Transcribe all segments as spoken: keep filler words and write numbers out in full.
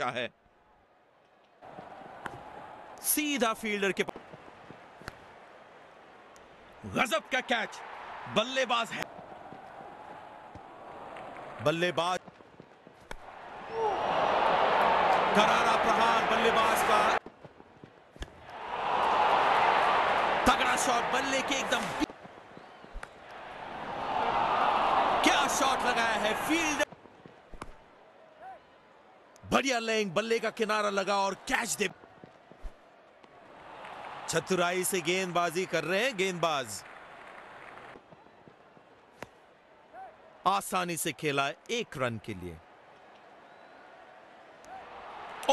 अच्छा है, सीधा फील्डर के पास। गजब का कैच, बल्लेबाज है, बल्लेबाज करारा प्रहार बल्लेबाज का, तगड़ा शॉट बल्ले के एकदम, क्या शॉट लगाया है फील्डर, बढ़िया लेंग, बल्ले का किनारा लगा और कैच दे। चतुराई से गेंदबाजी कर रहे हैं गेंदबाज, आसानी से खेला एक रन के लिए।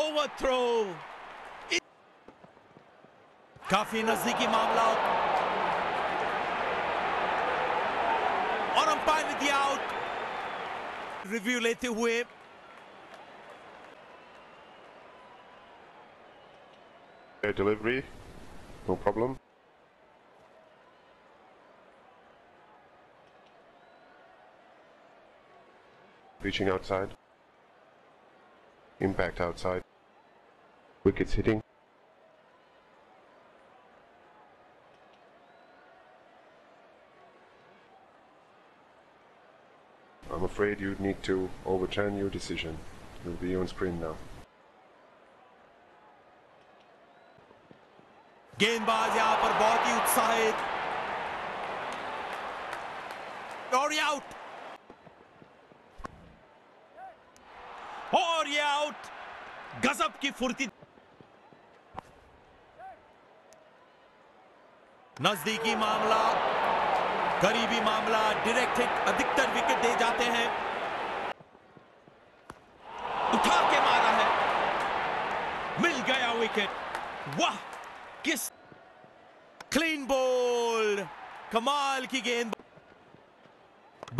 ओवरथ्रो, काफी नजदीकी मामला और अंपायर ने दिया आउट। रिव्यू लेते हुए delivery, no problem. Reaching outside, impact outside, wickets hitting. I'm afraid you need to overturn your decision. You'll be on screen now. गेंदबाज यहाँ पर बहुत ही उत्साहित, और ये आउट, और ये आउट, गजब की फुर्ती। नजदीकी मामला, करीबी मामला, डायरेक्ट हिट, अधिकतर विकेट दे जाते हैं, उठा के मारा है, मिल गया विकेट। वाह, किस क्लीन बॉल, कमाल की गेंद,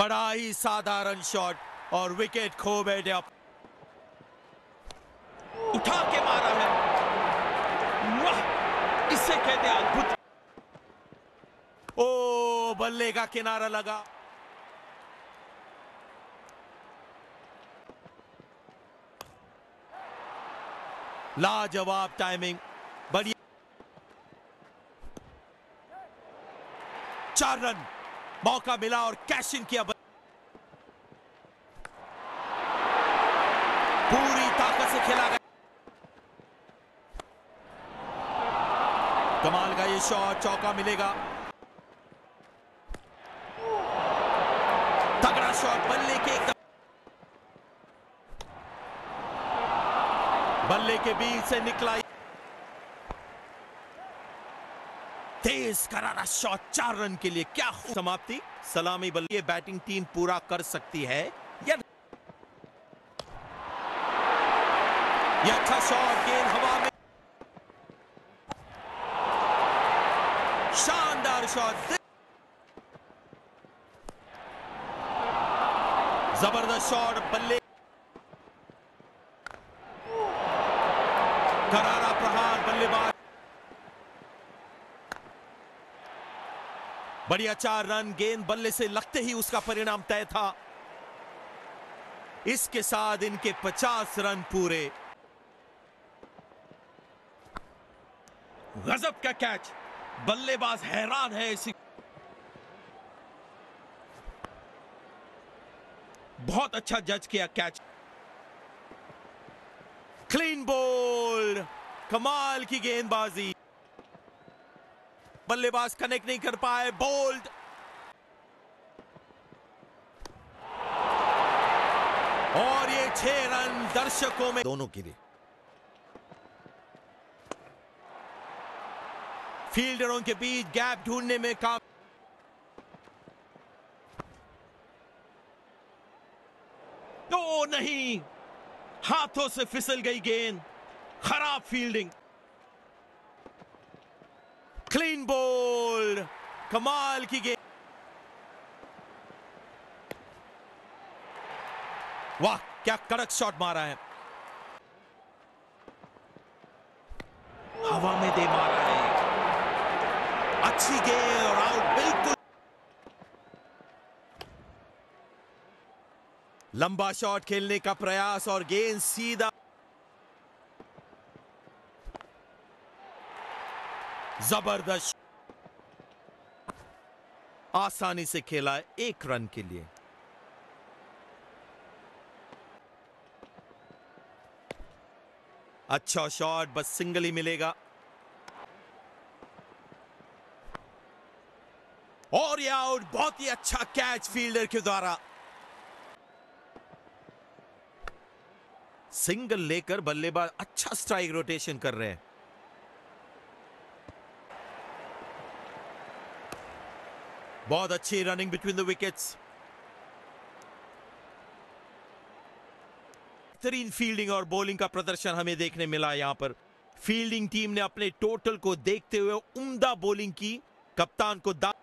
बड़ा ही साधारण शॉट और विकेट खो बैठे, उठा के मारा है। वाह, इसे कहते हैं अद्भुत। ओ, बल्ले का किनारा लगा, लाजवाब टाइमिंग, बढ़िया, चार रन, मौका मिला और कैश इन किया। पूरी ताकत से खेला गया, कमाल का ये शॉट, चौका मिलेगा, तगड़ा शॉट बल्ले के एकदम, बल्ले के बीच से निकला, तेज करारा शॉट, चार रन के लिए, क्या समाप्ति। सलामी बल्ले, ये बैटिंग टीम पूरा कर सकती है या, ये अच्छा शॉट, गेंद हवा में, शानदार शॉट, जबरदस्त शॉट, बल्ले करारा प्रहार बल्लेबाज, बढ़िया चार रन, गेंद बल्ले से लगते ही उसका परिणाम तय था। इसके साथ इनके पचास रन पूरे। गजब का कैच, बल्लेबाज हैरान है, इसी बहुत अच्छा जज किया कैच। क्लीन बॉल, कमाल की गेंदबाजी, बल्लेबाज कनेक्ट नहीं कर पाए, बोल्ड, और ये छह रन दर्शकों में दोनों के लिए। फील्डरों के बीच गैप ढूंढने में काम, तो नहीं, हाथों से फिसल गई गेंद, खराब फील्डिंग। क्लीन बॉल, कमाल की गेंद, वाह क्या कड़क शॉट मारा है, हवा में दे मारा है, अच्छी गेंद और आउट, बिल्कुल लंबा शॉट खेलने का प्रयास और गेंद सीधा, जबरदस्त, आसानी से खेला एक रन के लिए। अच्छा शॉट, बस सिंगल ही मिलेगा और ये आउट। बहुत ही अच्छा कैच फील्डर के द्वारा। सिंगल लेकर बल्लेबाज अच्छा स्ट्राइक रोटेशन कर रहे हैं। बहुत अच्छी रनिंग बिटवीन द विकेट्स, बेहतरीन फील्डिंग और बॉलिंग का प्रदर्शन हमें देखने मिला। यहां पर फील्डिंग टीम ने अपने टोटल को देखते हुए उम्दा बॉलिंग की। कप्तान को